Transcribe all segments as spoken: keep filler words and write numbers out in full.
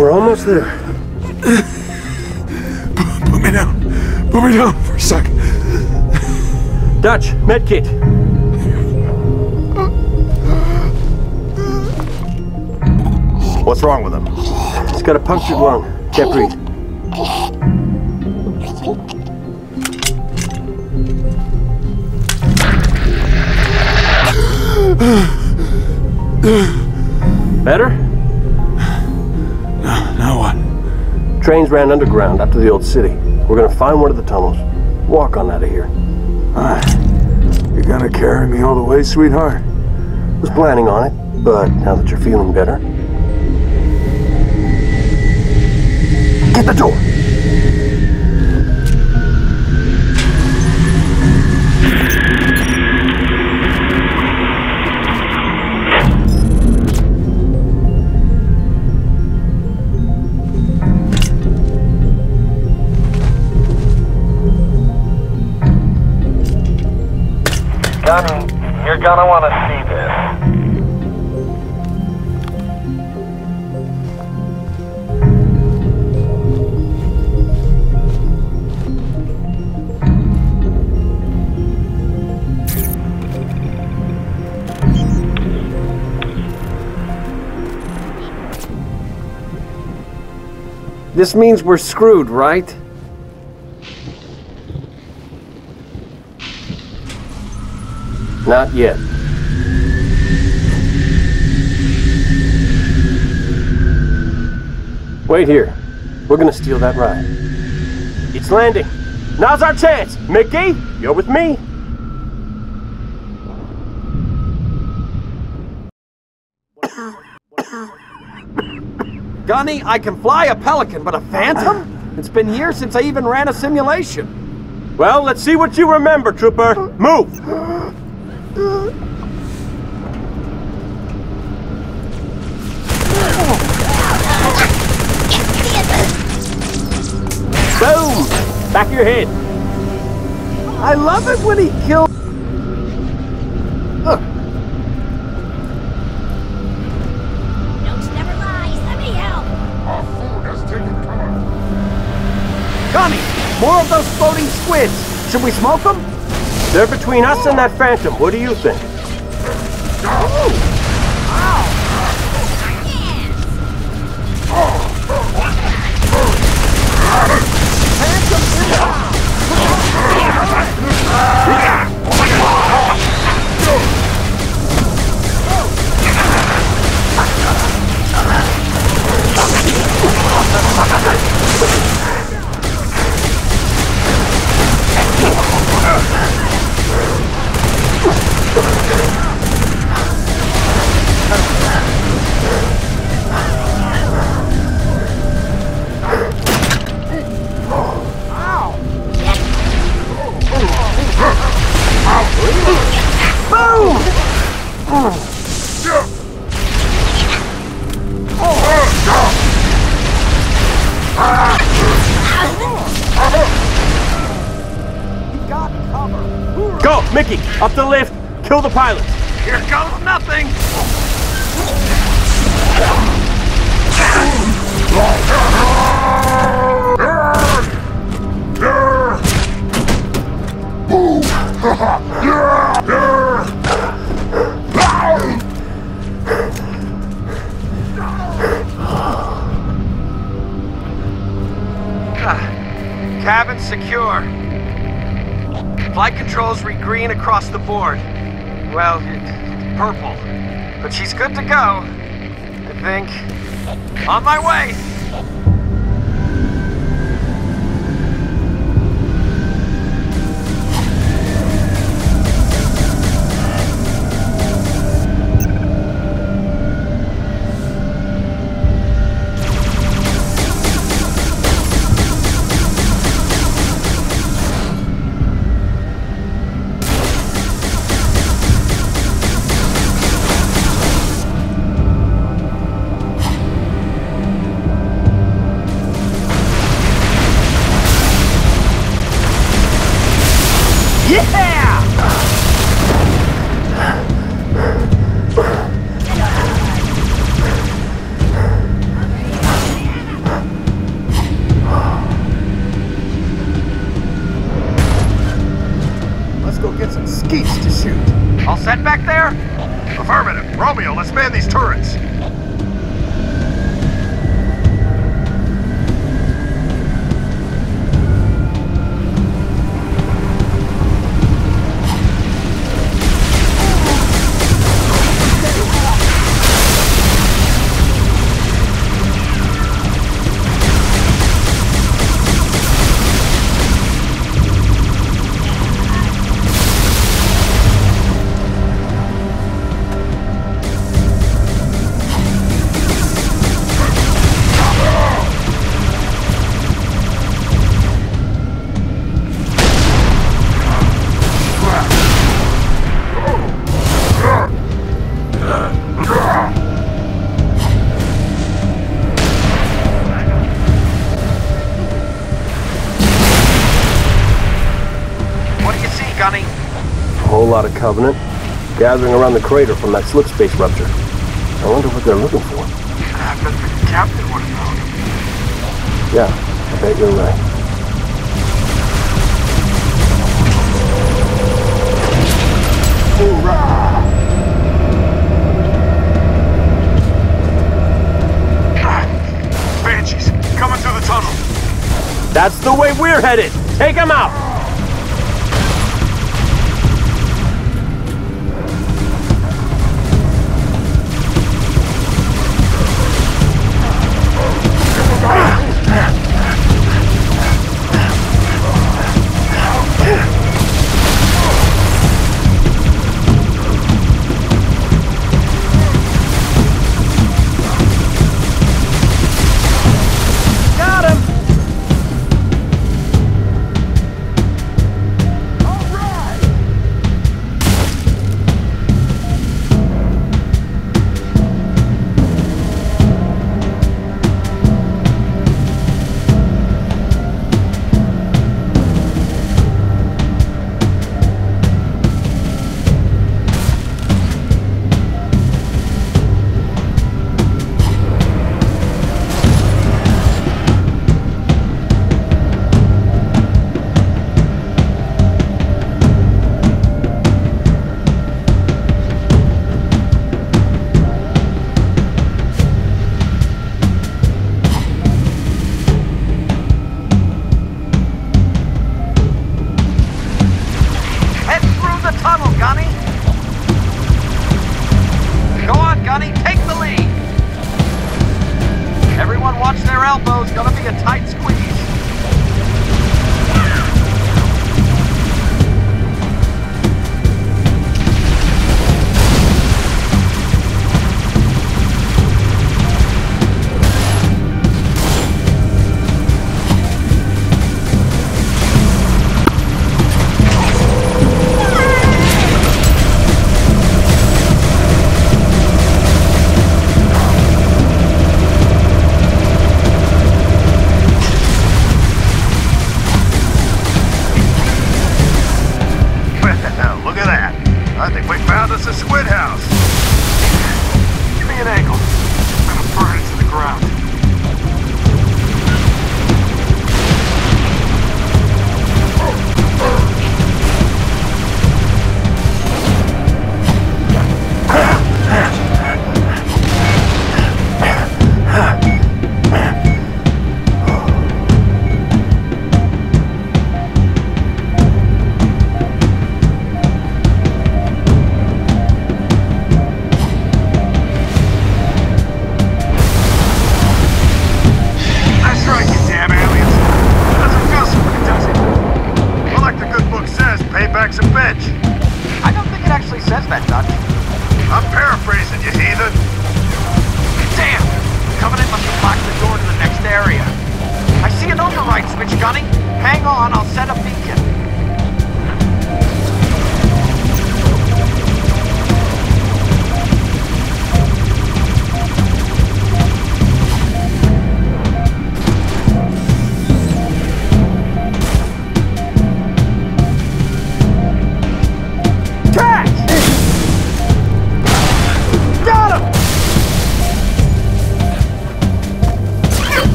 We're almost there. Put me down. Put me down for a sec. Dutch, medkit. What's wrong with him? He's got a punctured lung. Can't breathe. Better? No, now what? Trains ran underground up to the old city. We're gonna find one of the tunnels. Walk on out of here. Alright. You're gonna carry me all the way, sweetheart? I was planning on it, but now that you're feeling better. Get the door! Gunny, you're gonna want to see this. This means we're screwed, right? Not yet. Wait here. We're gonna steal that ride. It's landing. Now's our chance. Mickey, you're with me. Gunny, I can fly a Pelican, but a Phantom? It's been years since I even ran a simulation. Well, let's see what you remember, Trooper. Move! Boom! Back of your head. I love it when he kills. Look. Notes never lies. Let me help. Our food has taken cover. Gunny, more of those floating squids. Should we smoke them? They're between us and that Phantom. What do you think? Go, Mickey, up the lift, kill the pilot. Here goes nothing. Cabin secure. Flight controls read green across the board. Well, purple. But she's good to go, I think. On my way! Yeah! get some skeets to shoot. All set back there? Affirmative. Romeo, let's man these turrets. Lot of Covenant, gathering around the crater from that slip space rupture. I wonder what they're looking for. I bet the captain would have known. Yeah, I bet you're right. Ah, Banshees, coming through the tunnel. That's the way we're headed. Take them out.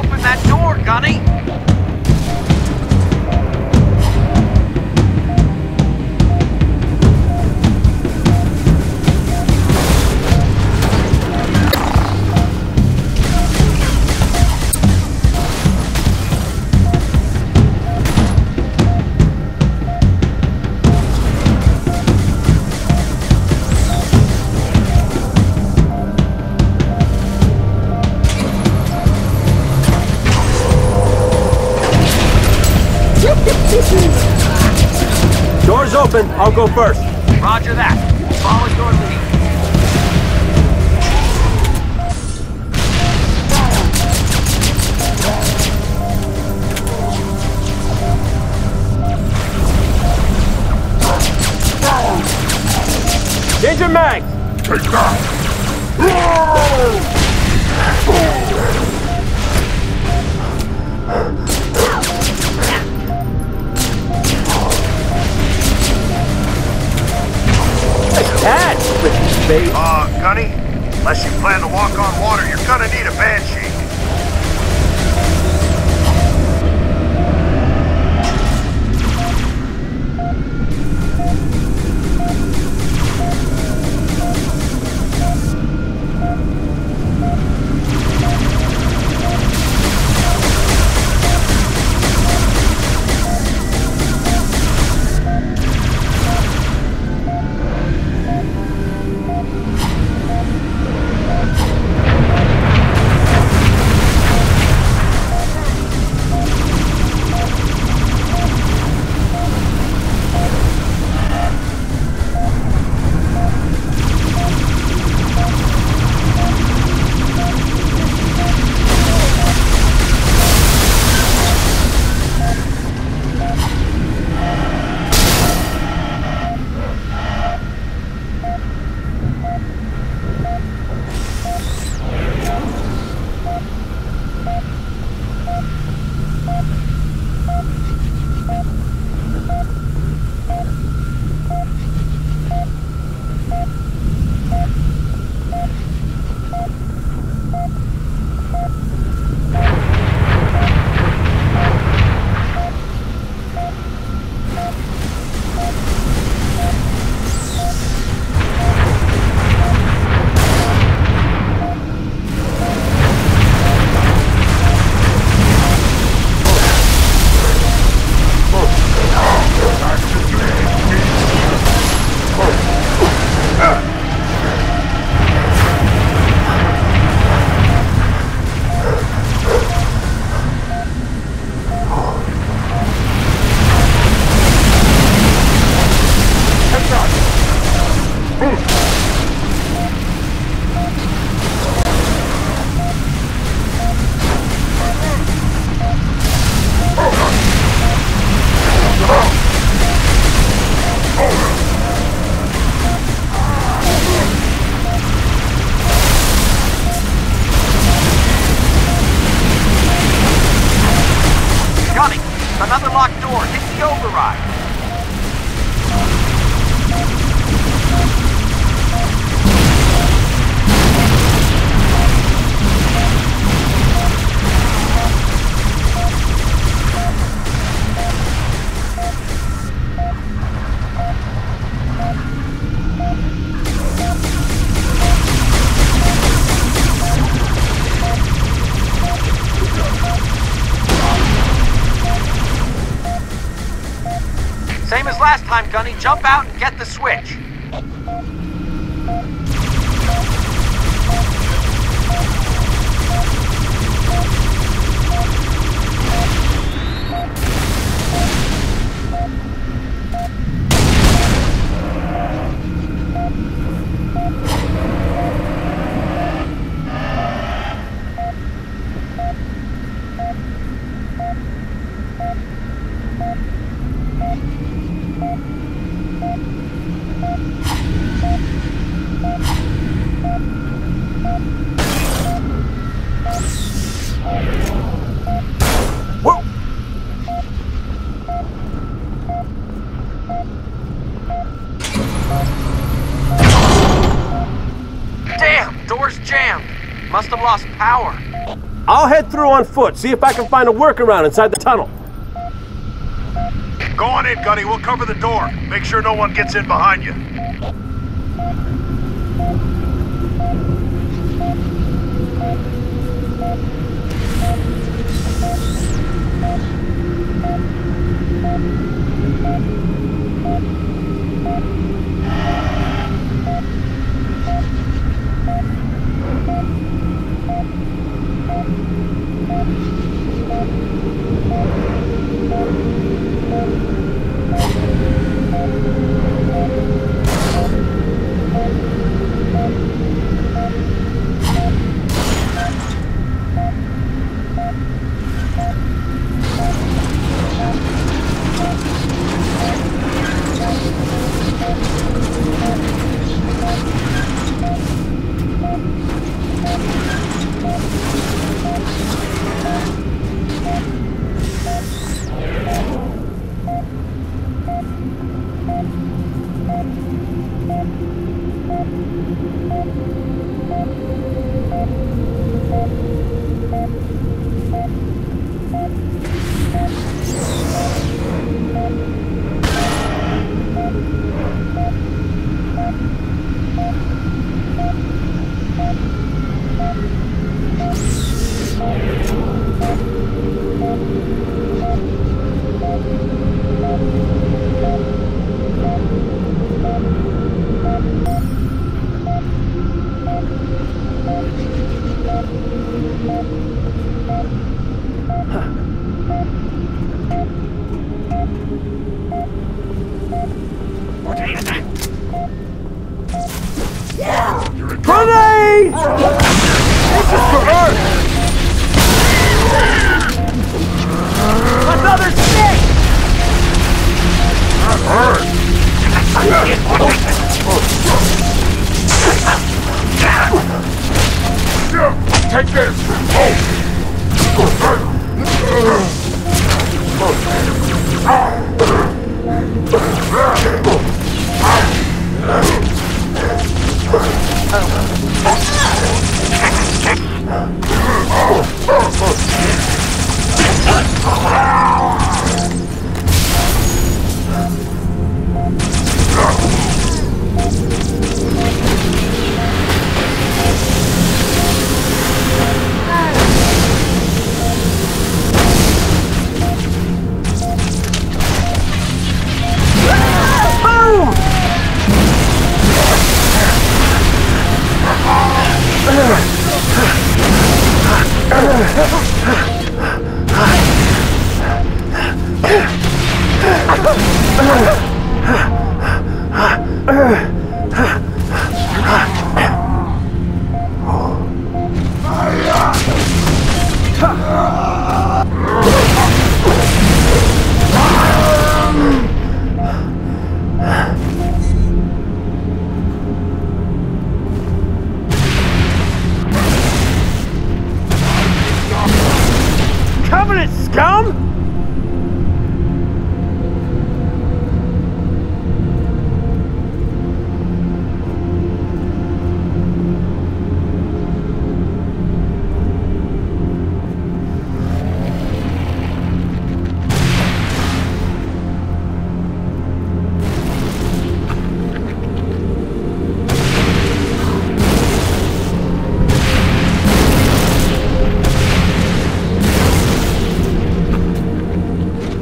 open that door, Gunny! Door's open. I'll go first. Roger that. Follow your lead. Danger mag. Take that. Uh, Gunny, unless you plan to walk on water, you're gonna need a Banshee. Another locked door. Hit the override. Same as last time, Gunny. Jump out and get the switch. I'll head through on foot, see if I can find a workaround inside the tunnel. Go on in, Gunny. We'll cover the door. Make sure no one gets in behind you.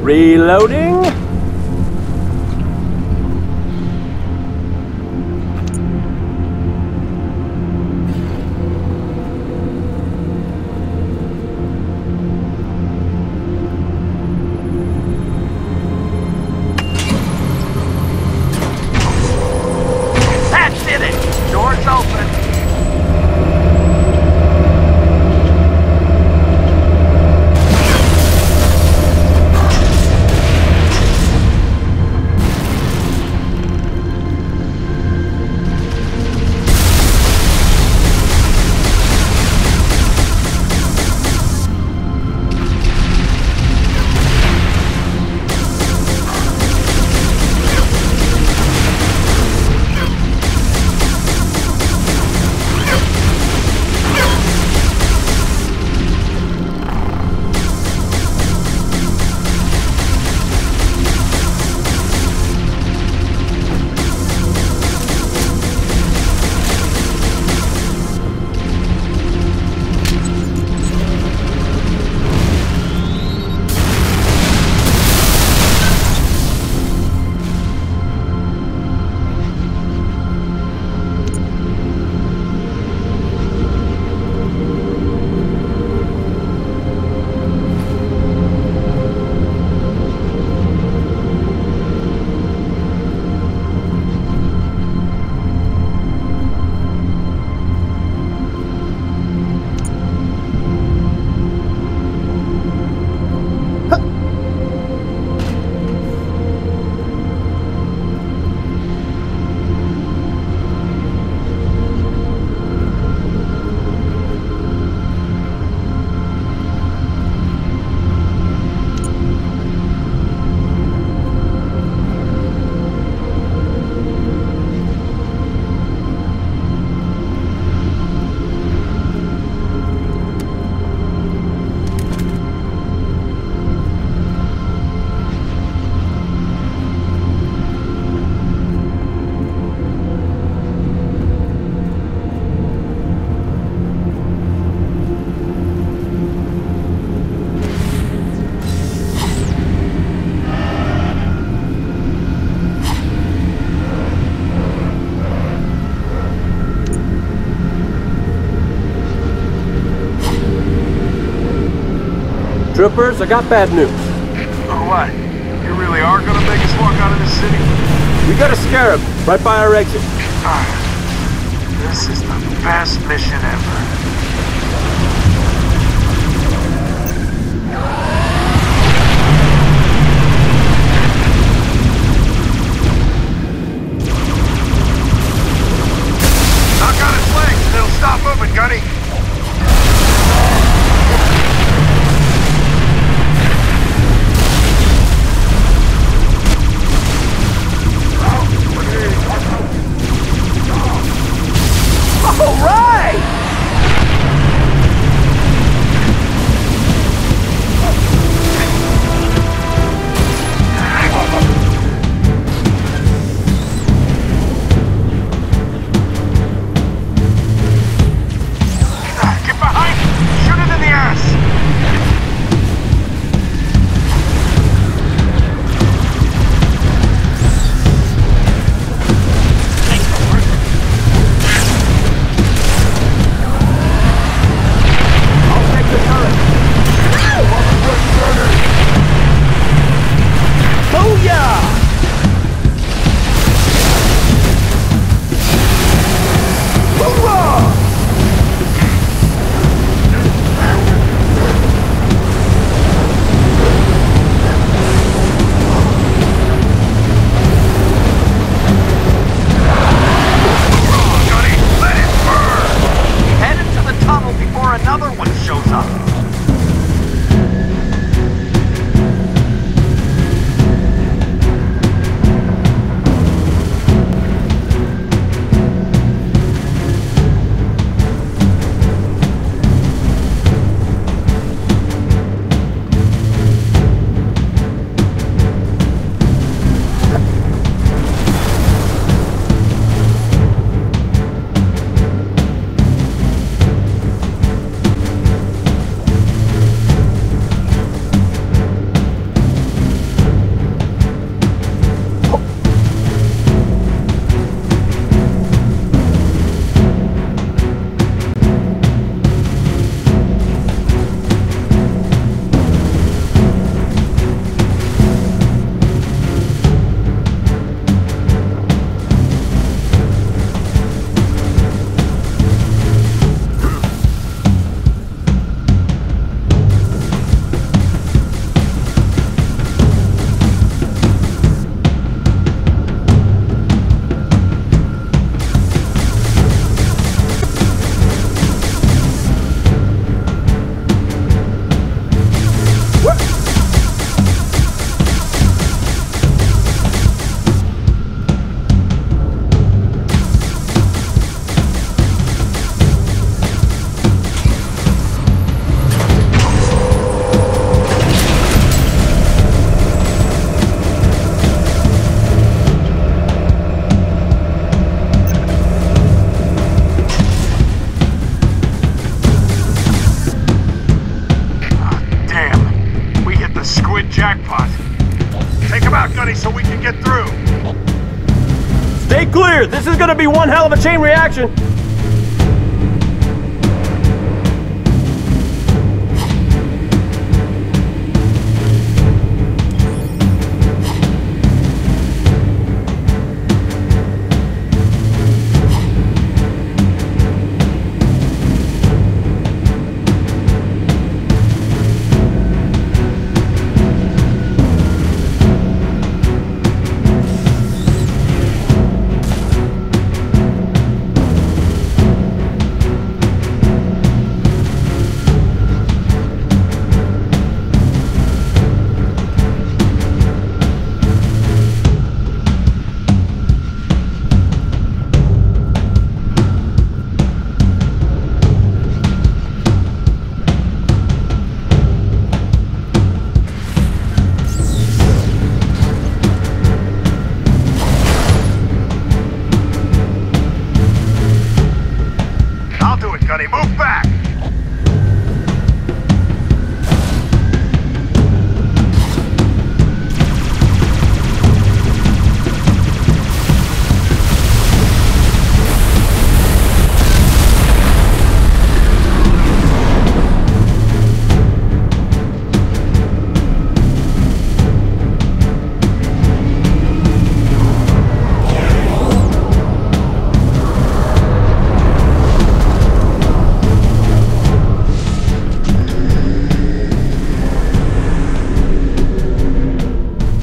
Reloading. Troopers, I got bad news. Oh, what? You really are gonna make us walk out of this city? We got a scarab right by our exit. Ah, this is the best mission ever. Stop moving, Gunny! All right! This is gonna be one hell of a chain reaction!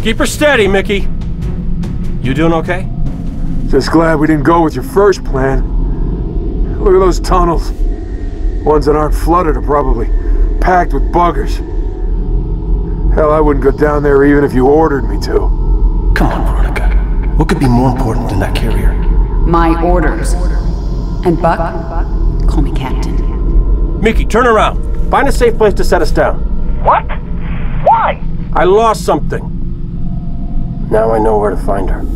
Keep her steady, Mickey. You doing okay? Just glad we didn't go with your first plan. Look at those tunnels. Ones that aren't flooded are probably packed with buggers. Hell, I wouldn't go down there even if you ordered me to. Come on, Veronica. What could be more important than that carrier? My orders. And Buck? Call me Captain. Mickey, turn around. Find a safe place to set us down. What? Why? I lost something. Now I know where to find her.